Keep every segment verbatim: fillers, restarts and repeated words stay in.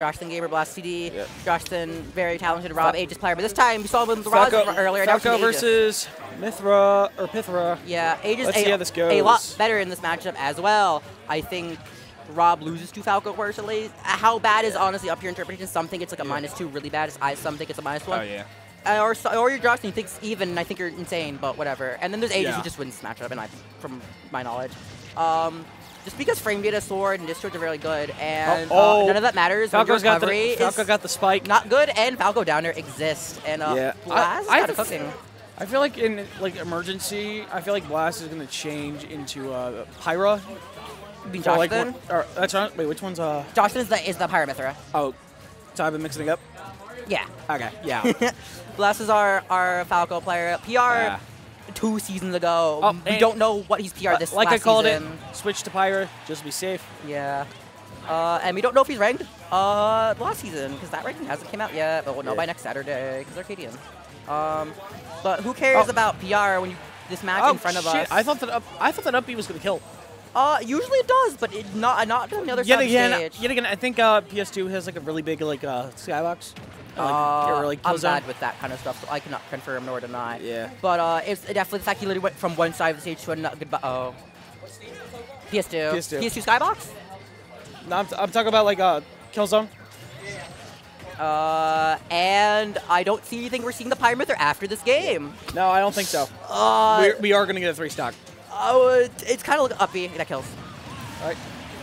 Joshathan Gamer, BlassTD, yep. Joshathan, very talented Rob, Aegis player, but this time we saw him with Falco, earlier. Falco versus Mythra, or Pithra. Yeah, Aegis Let's a, see how this goes. a lot better in this matchup as well. I think Rob loses to Falco personally. How bad is honestly up to your interpretation? Some think it's like a yeah. minus two, really bad. I some think it's a minus one. Oh yeah. Uh, or or your Joshathan thinks even, and I think you're insane, but whatever. And then there's Aegis yeah. who just wins this matchup, and I, from my knowledge. Um, Just because frame data, sword, and distorts are really good, and oh, oh. Uh, none of that matters. Falco's got the, Falco got the spike. Not good, and Falco downer exists. And uh, yeah. Blast I, I, cooking. I feel like in like emergency, I feel like Blast is going to change into uh, Pyra. Joshathan? So like, or, that's not, wait, which one's uh? Joshathan is the is the Pyra Mythra. Oh, so I've been mixing it up. Yeah. Okay. Yeah. Blast is our our Falco player. P R. Yeah. Two seasons ago. Oh, we don't know what he's P R'd this Like last I called season. it, switch to Pyra, just be safe. Yeah. Uh, and we don't know if he's ranked uh, last season, because that ranking hasn't came out yet, but we'll know yeah. by next Saturday, because Arcadian. Um, but who cares oh. about P R when you this match oh, in front of shit. us? I thought that up, I thought that upbeat was going to kill. Uh, usually it does, but it not not on the other yet side again, of the stage. Yet again, I think uh, P S two has like a really big like uh, skybox. Like, uh, really I'm bad with that kind of stuff, so I cannot confirm nor deny. Yeah. But uh, it's definitely the fact he literally went from one side of the stage to another. Goodbye. Oh. P S two. P S two. P S two skybox? No, I'm, t I'm talking about like uh, Killzone. Uh, and I don't see anything we're seeing the Pyra Mythra after this game. No, I don't think so. Uh, We're, we are going to get a three stock. Oh, uh, it's kind of like uppy. That kills. All right.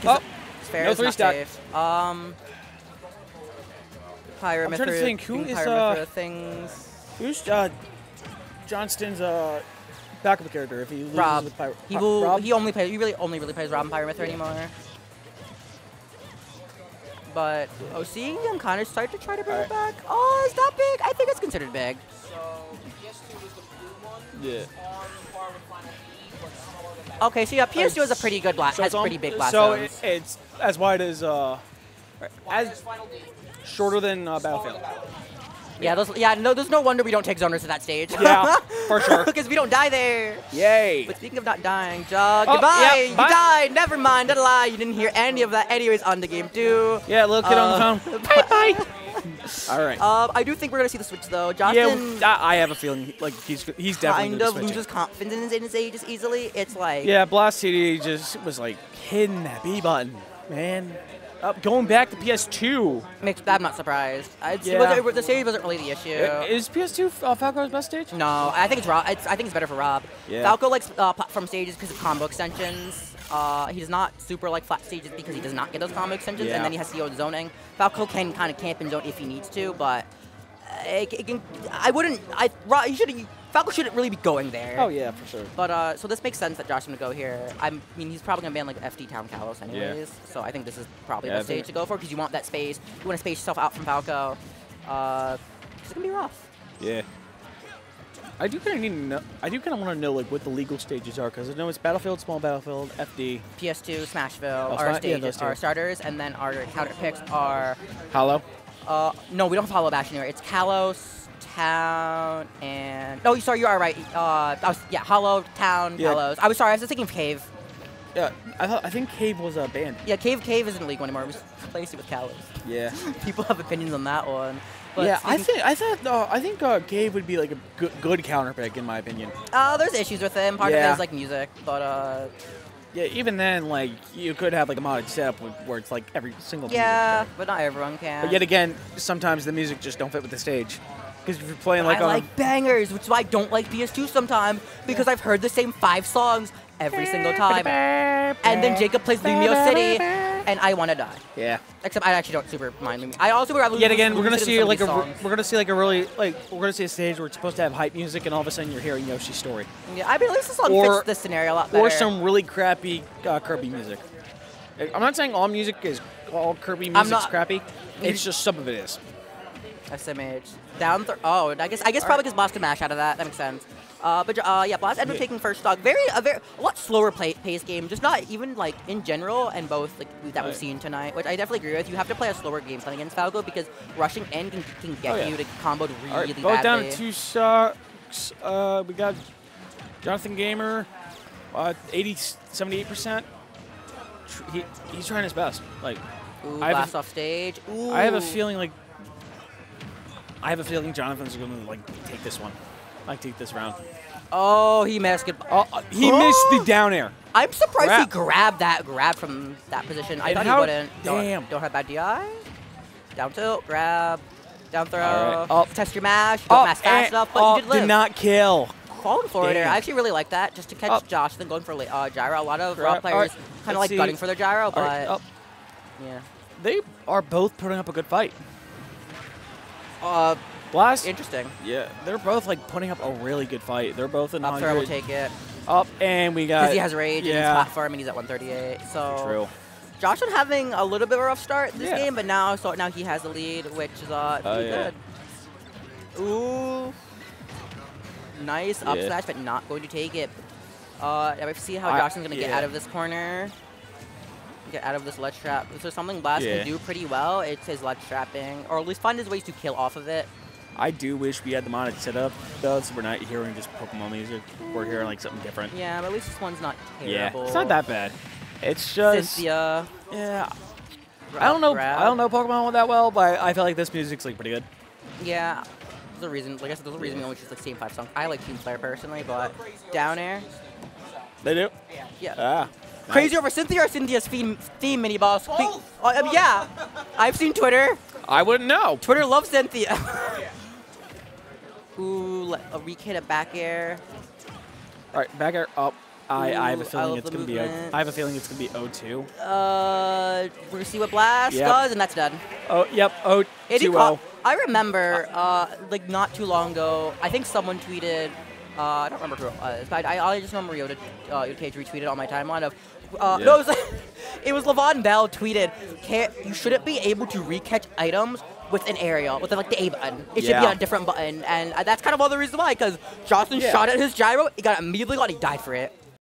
Oh, it's fair. No three stock. Safe. Um. Pyra I'm Mythra, trying to think, who is, uh, things. Who's uh, Johnston's uh, backup character if he loses Rob. with Pyra? He, will, Rob? he only plays, he really only really plays Rob and Pyra Mythra yeah. anymore. But, oh, seeing him kind of start to try to bring right. it back. Oh, it's not big. I think it's considered big. So, P S two was the blue one. Yeah. On par with Final E, but okay, so yeah, P S two is a pretty good blast, so has a pretty big blast So it, it's as wide as, uh, as Final D. Shorter than uh, Battlefield. Yeah, those, yeah. No, there's no wonder we don't take zoners to that stage. Yeah, for sure. Because we don't die there. Yay. But speaking of not dying, Jug, oh, goodbye. Yeah, you bye. died. Never mind. Don't lie. You didn't hear any of that. Anyways, on to game two. Yeah, little kid uh, on the phone. Bye bye. All right. Uh, I do think we're gonna see the switch though. Joshathan. Yeah, I have a feeling like he's he's definitely kind of loses confidence in his age easily. It's like. Yeah, BlassTD just was like hitting that B button, man. Uh, going back to P S two. Makes, I'm not surprised. I'd, yeah. was it, the stage wasn't really the issue. It, is P S two uh, Falco's best stage? No, I think it's Rob. It's, I think it's better for Rob. Yeah. Falco likes uh, platform stages because of combo extensions. Uh, he does not super like flat stages because he does not get those combo extensions, yeah. and then he has to go with zoning. Falco can kind of camp and zone if he needs to, but it, it can, I wouldn't. I Rob, you should. Falco shouldn't really be going there. Oh yeah, for sure. But uh, so this makes sense that Joshathan would go here. I mean, he's probably gonna ban like F D Town Kalos anyways. Yeah. So I think this is probably yeah, the stage to go for because you want that space. You want to space yourself out from Falco. Uh, it's gonna be rough. Yeah. I do kind of need to know. I do kind of want to know like what the legal stages are because I know it's Battlefield, Small Battlefield, F D, P S two, Smashville. Oh, our stages yeah, are starters, and then our counter picks are Hollow. Uh, no, we don't have Hollow Bash anywhere. It's Kalos. Town and oh, sorry, you are right. Uh, I was, yeah, Hollow Town, yeah. Hollows. I was sorry, I was thinking of Cave. Yeah, I thought I think Cave was a band. Yeah, Cave Cave isn't a league anymore. We replaced it with Kalos. Yeah, people have opinions on that one. But yeah, I think I thought uh, I think uh, Cave would be like a good good counter pick in my opinion. Uh, there's issues with him. Part yeah. of it is like music, but uh. Yeah, even then, like, you could have, like, a modded setup where it's, like, every single yeah, but not everyone can. But yet again, sometimes the music just don't fit with the stage. Because if you're playing, like, I on... I like bangers, which is why I don't like P S two sometimes, because yeah. I've heard the same five songs every single time. And then Jacob plays Lumiose City, and I want to die. Yeah. Except I actually don't super mind Lumiose. I also... Yet lose, again, we're going to see, like, a, we're going to see, like, a really... Like, we're going to see a stage where it's supposed to have hype music, and all of a sudden you're hearing Yoshi's Story. Yeah, I mean, at least this song or, fits this scenario a lot better. Or some really crappy uh, Kirby music. I'm not saying all music is... All Kirby music's not, crappy. It's just some of it is. S M H. Down th oh, I guess I guess All probably because right. Blast can mash out of that. That makes sense. Uh, but uh, yeah, Blast ended up yeah. taking first stock. Very a very a lot slower play pace game. Just not even like in general and both like that right. we've seen tonight, which I definitely agree with. You have to play a slower game plan against Falco because rushing in can, can get oh, yeah. you to combo really All right, both badly. Down to two stocks. Uh, we got Joshathan Gamer, uh, eighty seventy-eight percent. He he's trying his best. Like. Ooh, I blast a, off stage. Ooh. I have a feeling like I have a feeling Jonathan's going to like take this one. Like take this round. Oh, he missed it. Oh, he oh. missed the down air. I'm surprised grab. he grabbed that grab from that position. I and thought how, he wouldn't. Damn. Don't, don't have bad D I. Down tilt, grab, down throw. Right. Up. Test your mash. Don't up. mash fast and enough, but up. you did live. Did not kill. Falling forward Damn. air. I actually really like that. Just to catch up. Josh, then going for uh, gyro. A lot of grab. raw players right. kind of like see. gunning for their gyro, but right. yeah, they are both putting up a good fight. Uh, Blast. Interesting. Yeah, they're both like putting up a really good fight. They're both in one hundred. Up throw will take it. Up and we got. Because he has rage yeah. and he's platform and he's at one thirty-eight. So true. Josh was having a little bit of a rough start this yeah. game, but now so now he has the lead, which is uh, uh yeah. good. Ooh, nice up yeah. smash, but not going to take it. Uh, we see how I, Josh is going to yeah. get out of this corner, get out of this ledge trap. So something Blast yeah. can do pretty well. It's his ledge trapping, or at least find his ways to kill off of it. I do wish we had the modded setup, though, so we're not hearing just Pokemon music. We're hearing like something different. Yeah, but at least this one's not terrible. Yeah, it's not that bad. It's just Cynthia. Yeah. Grab, I don't know. Grab. I don't know Pokemon that well, but I feel like this music's like pretty good. Yeah. There's a reason. Like I said, there's a reason we only choose like Team Five songs. I like Team Flare personally, but down air. They do. Yeah. Ah. Nice. Crazy over Cynthia or Cynthia's theme, theme mini boss? Oh. Uh, yeah. I've seen Twitter. I wouldn't know. Twitter loves Cynthia. Ooh, a weak hit at back air. All right, back air up. I, Ooh, I have a feeling it's gonna movement. be. O I have a feeling it's gonna be O two. Uh, we're gonna see what Blast yep. does, and that's done. Oh, yep. O two. I remember, uh, like not too long ago, I think someone tweeted. Uh, I don't remember who it was, but I, I just remember Yoda uh, Cage retweeted on my timeline of. Uh, yeah. No, it was, it was Le'Veon Bell tweeted. Can't, you shouldn't be able to recatch items with an aerial, with like the A button. It yeah. should be on a different button, and that's kind of all the reason why, because Johnson yeah. shot at his gyro, he got immediately caught, he died for it.